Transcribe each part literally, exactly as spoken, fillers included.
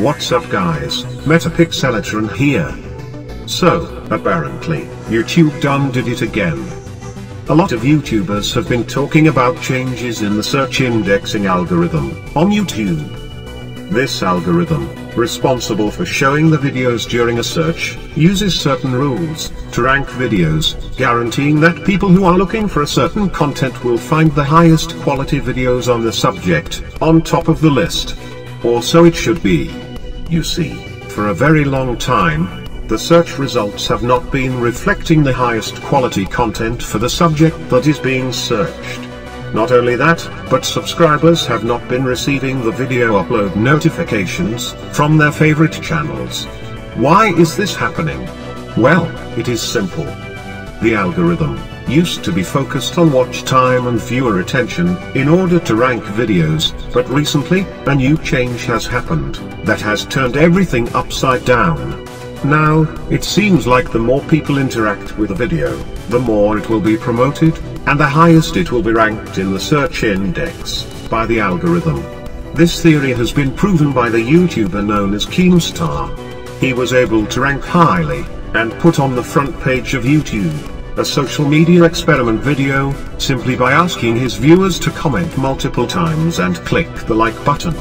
What's up guys, Metapixelatron here. So, apparently, YouTube done did it again. A lot of YouTubers have been talking about changes in the search indexing algorithm on YouTube. This algorithm, responsible for showing the videos during a search, uses certain rules to rank videos, guaranteeing that people who are looking for a certain content will find the highest quality videos on the subject, on top of the list. Or so it should be. You see, for a very long time, the search results have not been reflecting the highest quality content for the subject that is being searched. Not only that, but subscribers have not been receiving the video upload notifications from their favorite channels. Why is this happening? Well, it is simple. The algorithm used to be focused on watch time and viewer attention in order to rank videos, but recently, a new change has happened that has turned everything upside down. Now, it seems like the more people interact with a video, the more it will be promoted, and the highest it will be ranked in the search index by the algorithm. This theory has been proven by the YouTuber known as Keemstar. He was able to rank highly and put on the front page of YouTube a social media experiment video simply by asking his viewers to comment multiple times and click the like button.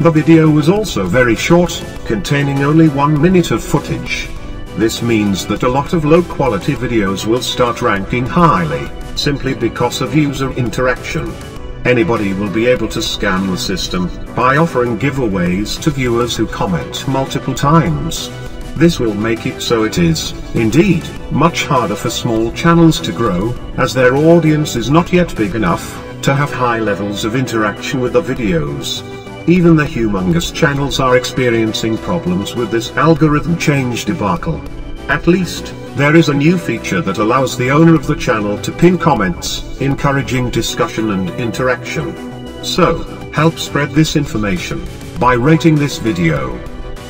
The video was also very short, containing only one minute of footage. This means that a lot of low-quality videos will start ranking highly, simply because of user interaction. Anybody will be able to scam the system by offering giveaways to viewers who comment multiple times. This will make it so it is, indeed, much harder for small channels to grow, as their audience is not yet big enough to have high levels of interaction with the videos. Even the humongous channels are experiencing problems with this algorithm change debacle. At least, there is a new feature that allows the owner of the channel to pin comments, encouraging discussion and interaction. So, help spread this information by rating this video.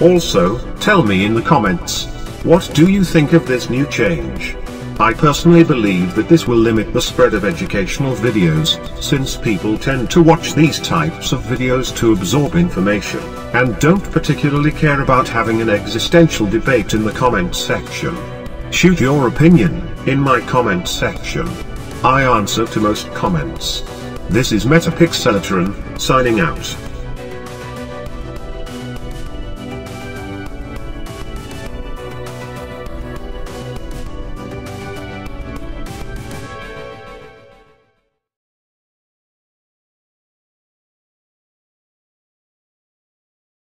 Also, tell me in the comments, what do you think of this new change? I personally believe that this will limit the spread of educational videos, since people tend to watch these types of videos to absorb information, and don't particularly care about having an existential debate in the comment section. Shoot your opinion in my comment section. I answer to most comments. This is Metapixelatron, signing out.